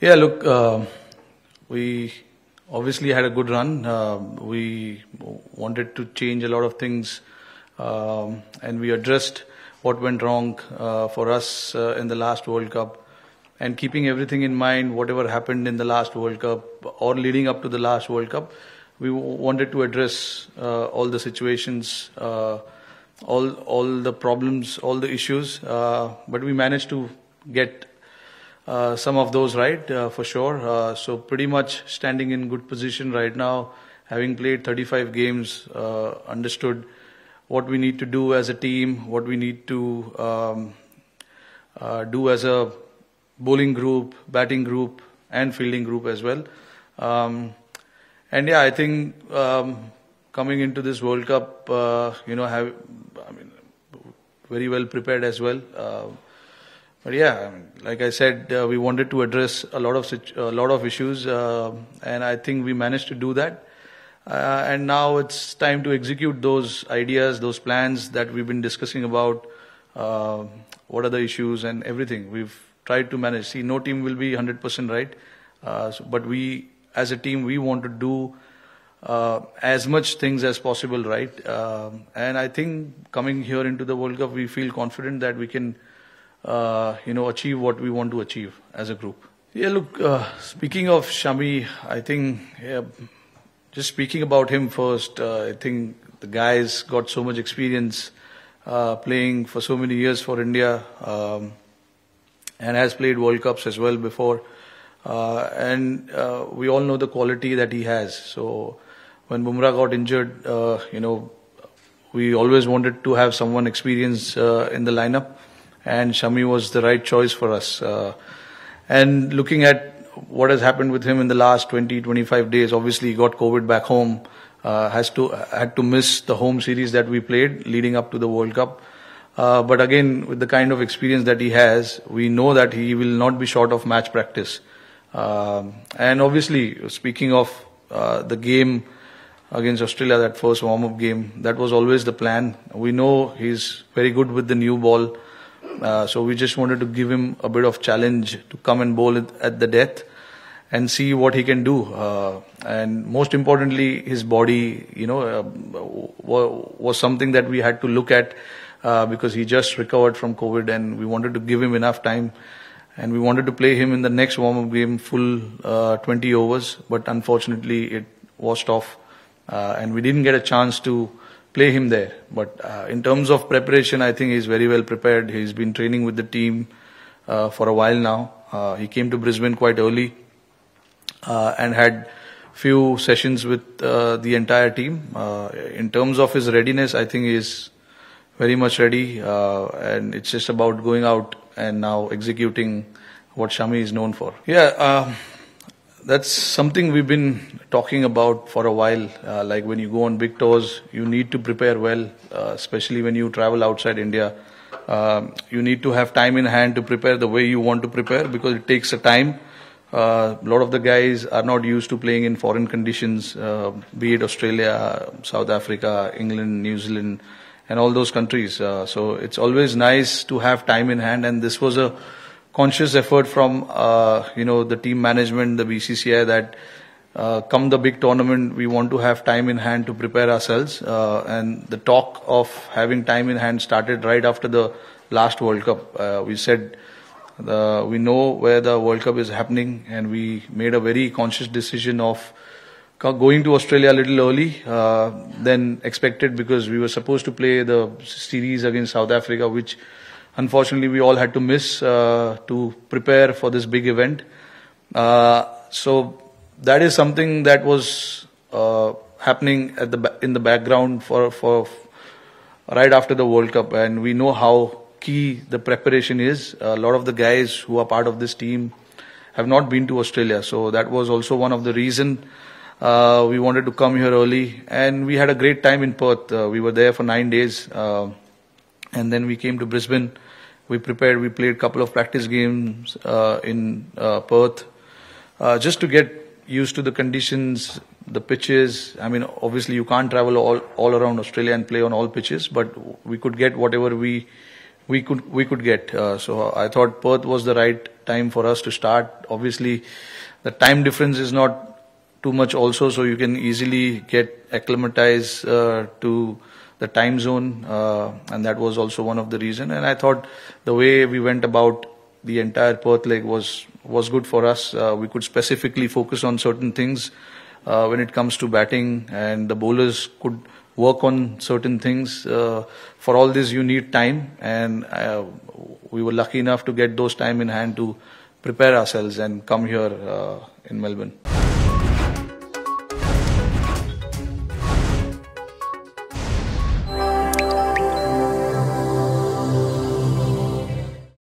Yeah, look, we obviously had a good run. We wanted to change a lot of things, and we addressed what went wrong for us in the last World Cup. And keeping everything in mind, whatever happened in the last World Cup or leading up to the last World Cup, we wanted to address all the situations, all the problems, all the issues. But we managed to get some of those right, for sure. So pretty much standing in good position right now, having played 35 games, understood what we need to do as a team, what we need to do as a bowling group, batting group, and fielding group as well. And yeah, I think coming into this World Cup, very well prepared as well. But yeah, I mean, like I said, we wanted to address a lot of issues, and I think we managed to do that. And now it's time to execute those ideas, those plans that we've been discussing about. What are the issues and everything we've tried to manage. See, no team will be 100% right, but we, as a team, we want to do as much things as possible right. And I think coming here into the World Cup, we feel confident that we can achieve what we want to achieve as a group. Yeah, look, speaking of Shami, I think, yeah, just speaking about him first, I think the guy's got so much experience playing for so many years for India, and has played World Cups as well before. And we all know the quality that he has. So when Bumrah got injured, we always wanted to have someone experienced in the lineup. And Shami was the right choice for us. And looking at what has happened with him in the last 20, 25 days, obviously he got COVID back home, had to miss the home series that we played leading up to the World Cup. But again, with the kind of experience that he has, we know that he will not be short of match practice. And obviously, speaking of the game against Australia, that first warm-up game, that was always the plan. We know he's very good with the new ball. So we just wanted to give him a bit of challenge to come and bowl at the death and see what he can do. And most importantly, his body, was something that we had to look at because he just recovered from COVID, and we wanted to give him enough time, and we wanted to play him in the next warm-up game full 20 overs. But unfortunately, it washed off, and we didn't get a chance to play him there. But in terms of preparation, I think he's very well prepared. He's been training with the team for a while now. He came to Brisbane quite early and had few sessions with the entire team. In terms of his readiness, I think he's very much ready, and it's just about going out and now executing what Shami is known for. Yeah, that's something we've been talking about for a while. Like when you go on big tours, you need to prepare well, especially when you travel outside India. You need to have time in hand to prepare the way you want to prepare, because it takes a time. A lot of the guys are not used to playing in foreign conditions, be it Australia, South Africa, England, New Zealand, and all those countries. So it's always nice to have time in hand, and this was a conscious effort from the team management, the BCCI, that come the big tournament, we want to have time in hand to prepare ourselves. And the talk of having time in hand started right after the last World Cup. We said we know where the World Cup is happening, and we made a very conscious decision of going to Australia a little early than expected, because we were supposed to play the series against South Africa, which unfortunately, we all had to miss to prepare for this big event. So that is something that was happening in the background for right after the World Cup, and we know how key the preparation is. A lot of the guys who are part of this team have not been to Australia, so that was also one of the reason we wanted to come here early. And we had a great time in Perth. We were there for 9 days. And then we came to Brisbane. We prepared. We played a couple of practice games in Perth, just to get used to the conditions, the pitches. I mean, obviously you can't travel all around Australia and play on all pitches, but we could get whatever we we could get. So I thought Perth was the right time for us to start. Obviously, the time difference is not too much also, so you can easily get acclimatized to the time zone, and that was also one of the reason. And I thought the way we went about the entire Perth leg was good for us. We could specifically focus on certain things when it comes to batting, and the bowlers could work on certain things. For all this, you need time, and we were lucky enough to get those time in hand to prepare ourselves and come here in Melbourne.